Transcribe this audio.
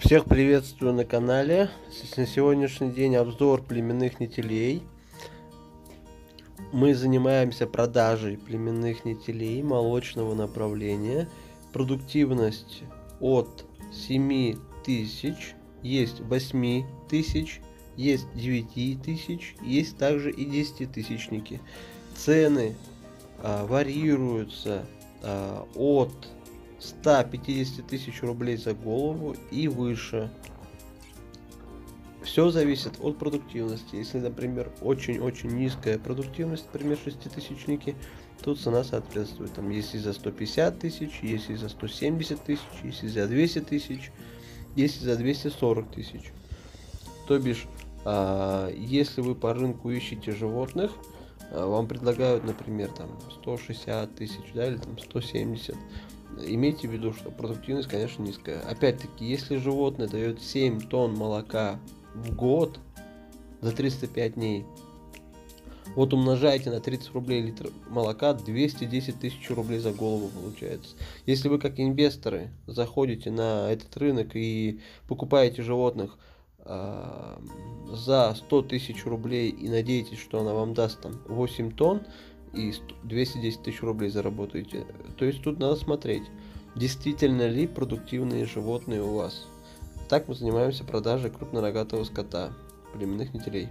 Всех приветствую на канале. На сегодняшний день обзор племенных нетелей. Мы занимаемся продажей племенных нетелей молочного направления. Продуктивность от 7000, есть 8000, есть 9000, есть также и 10-тысячники. Цены варьируются от 150 тысяч рублей за голову и выше. Все зависит от продуктивности. Если, например, очень-очень низкая продуктивность, например, 6-тысячники, то цена соответствует. Там есть и за 150 тысяч, есть и за 170 тысяч, есть и за 200 тысяч, есть и за 240 тысяч. То бишь, если вы по рынку ищете животных, вам предлагают, например, там 160 тысяч, да, или там 170. Имейте в виду, что продуктивность, конечно, низкая. Опять-таки, если животное дает 7 тонн молока в год за 305 дней, вот умножайте на 30 рублей литр молока, 210 тысяч рублей за голову получается. Если вы как инвесторы заходите на этот рынок и покупаете животных за 100 тысяч рублей и надеетесь, что она вам даст там 8 тонн, и 210 тысяч рублей заработаете. То есть тут надо смотреть, действительно ли продуктивные животные у вас. Так мы занимаемся продажей крупнорогатого скота, племенных нетелей.